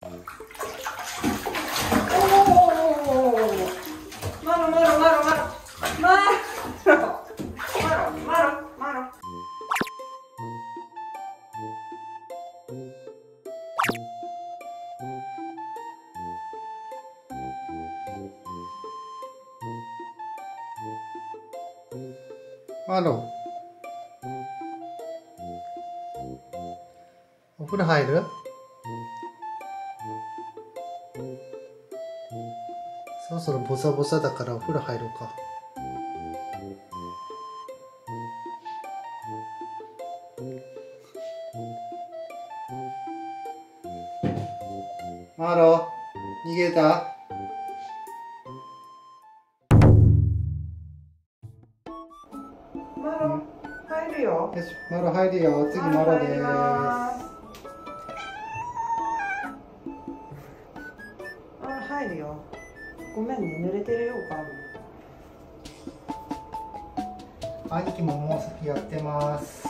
Mano. Mano. Không có hài nữa.そろそろボサボサだからお風呂入ろうか。マロ、逃げた？マロ、入るよ。よし、マロ入るよ。次マロです。入るよ。ごめんね、濡れてるよ、兄貴ももう先やってます。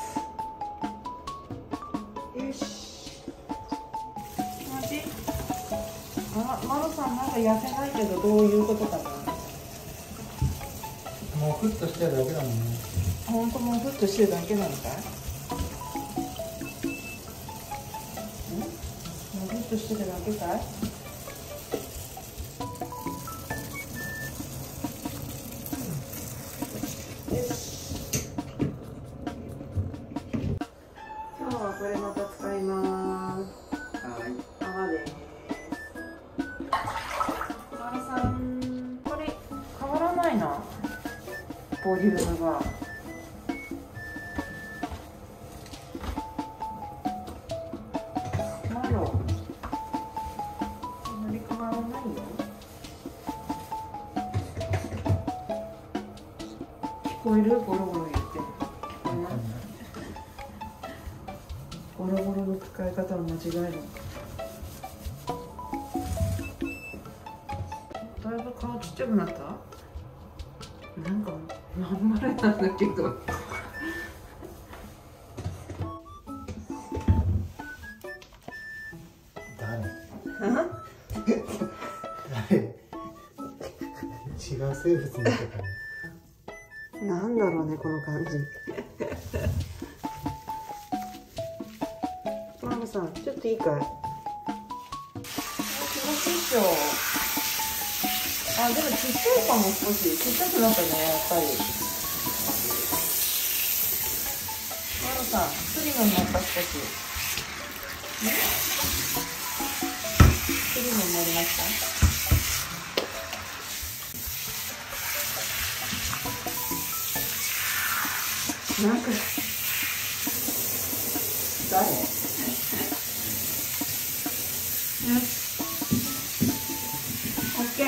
よし。マジ？マロさんなんか痩せないけどどういうことかな。もうふっとしてるだけだもんね。本当もうふっとしてるだけなのかい？もうふっとしてるだけかい？これまた使います。はい。泡です。マロさん、これ変わらないな。ボリュームが。マロ、あんまり変わらないよ。聞こえる？ゴロゴロ言って。聞こえない？ゴロゴロの使い方は間違いない。だいぶ顔ちっちゃくなった？なんかまんまるなんだけど誰違う生物みたいな。なんだろうね、この感じさん、ちょっといいかい？気持ちいいっしょ。あ、でもちっちゃいかも。少しちっちゃくなったね、やっぱり。マロさん、スリムになった。少しスリムになりました。なんか誰？オッケー。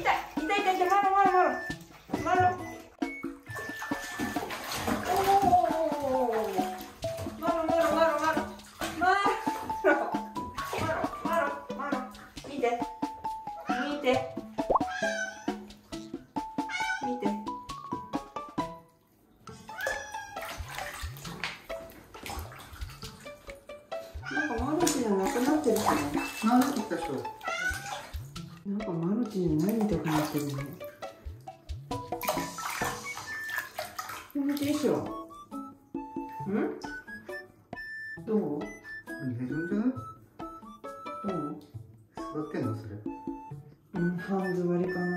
痛い。マロ。見て。なんかマルチじゃないみたくなってるね。気持ちいいっしょ。どう？寝るんじゃない？どう？座ってんのそれ？半座りかな。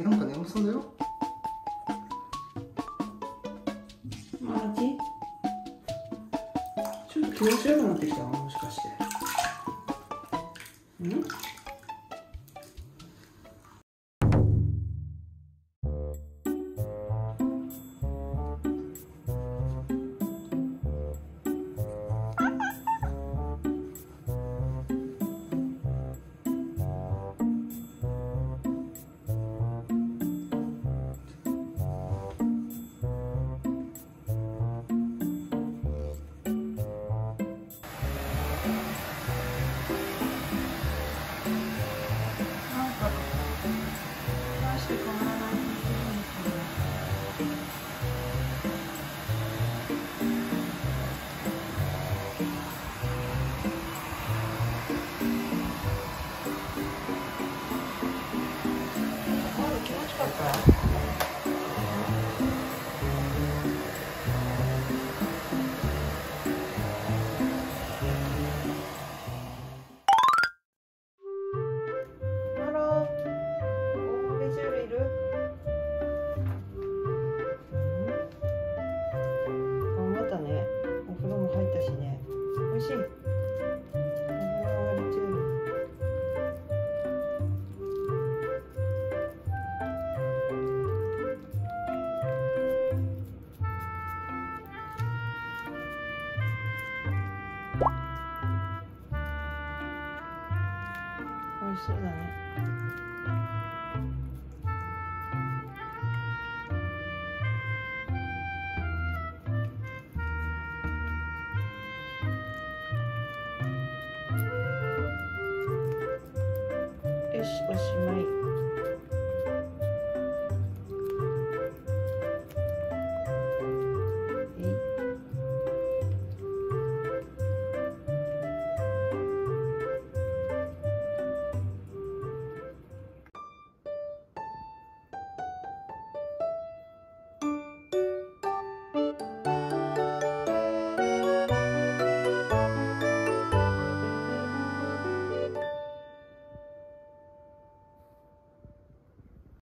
なんか眠そうだよ。ちょっと気持ちよくなってきた。もしかして acá.美味しそうだね。 よし、おしまい。